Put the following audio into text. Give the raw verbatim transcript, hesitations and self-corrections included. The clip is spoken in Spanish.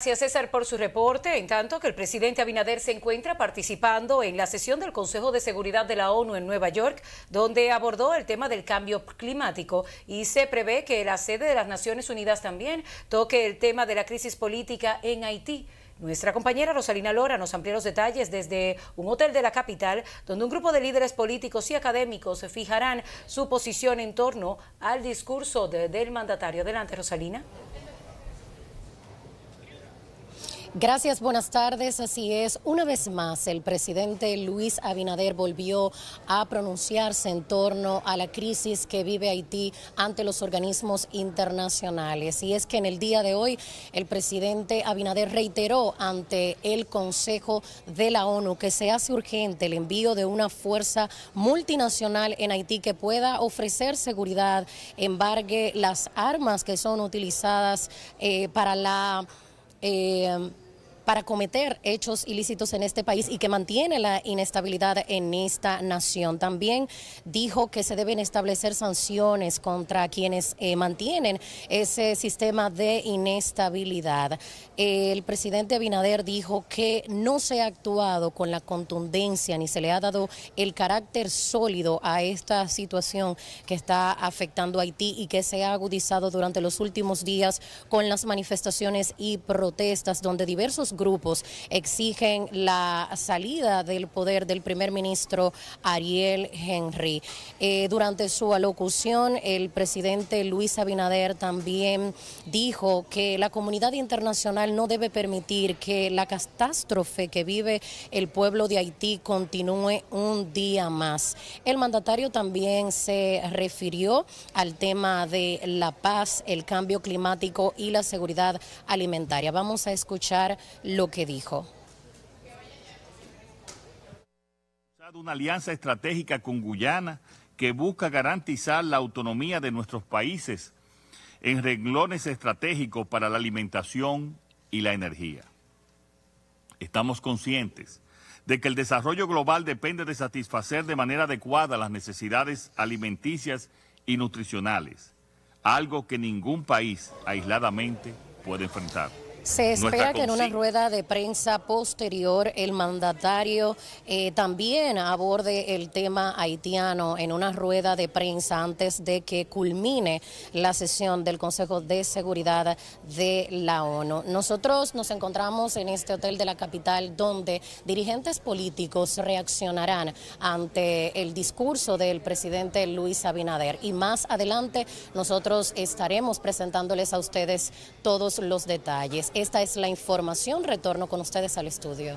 Gracias, César, por su reporte. En tanto que el presidente Abinader se encuentra participando en la sesión del Consejo de Seguridad de la ONU en Nueva York, donde abordó el tema del cambio climático, y se prevé que la sede de las Naciones Unidas también toque el tema de la crisis política en Haití. Nuestra compañera Rosalina Lora nos amplía los detalles desde un hotel de la capital, donde un grupo de líderes políticos y académicos fijarán su posición en torno al discurso de, del mandatario. Adelante, Rosalina. Gracias, buenas tardes. Así es, una vez más el presidente Luis Abinader volvió a pronunciarse en torno a la crisis que vive Haití ante los organismos internacionales. Y es que en el día de hoy el presidente Abinader reiteró ante el Consejo de la ONU que se hace urgente el envío de una fuerza multinacional en Haití que pueda ofrecer seguridad, embargue las armas que son utilizadas eh, para la... Eh, para cometer hechos ilícitos en este país y que mantiene la inestabilidad en esta nación. También dijo que se deben establecer sanciones contra quienes eh, mantienen ese sistema de inestabilidad. El presidente Abinader dijo que no se ha actuado con la contundencia ni se le ha dado el carácter sólido a esta situación que está afectando a Haití y que se ha agudizado durante los últimos días con las manifestaciones y protestas, donde diversos grupos exigen la salida del poder del primer ministro Ariel Henry. Eh, durante su alocución, el presidente Luis Abinader también dijo que la comunidad internacional no debe permitir que la catástrofe que vive el pueblo de Haití continúe un día más. El mandatario también se refirió al tema de la paz, el cambio climático y la seguridad alimentaria. Vamos a escuchar lo que dijo. Una alianza estratégica con Guyana que busca garantizar la autonomía de nuestros países en renglones estratégicos para la alimentación y la energía. Estamos conscientes de que el desarrollo global depende de satisfacer de manera adecuada las necesidades alimenticias y nutricionales, algo que ningún país aisladamente puede enfrentar. Se espera que en una rueda de prensa posterior el mandatario eh, también aborde el tema haitiano en una rueda de prensa antes de que culmine la sesión del Consejo de Seguridad de la ONU. Nosotros nos encontramos en este hotel de la capital, donde dirigentes políticos reaccionarán ante el discurso del presidente Luis Abinader. Y más adelante nosotros estaremos presentándoles a ustedes todos los detalles. Esta es la información. Retorno con ustedes al estudio.